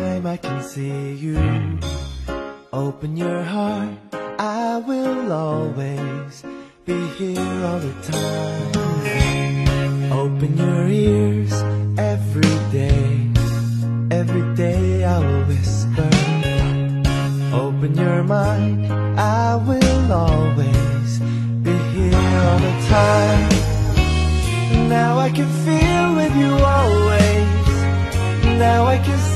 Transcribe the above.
time I can see you. Open your heart, I will always be here all the time. Open your ears every day I will whisper. Open your mind, I will always be here all the time. Now I can feel with you always. Now I can see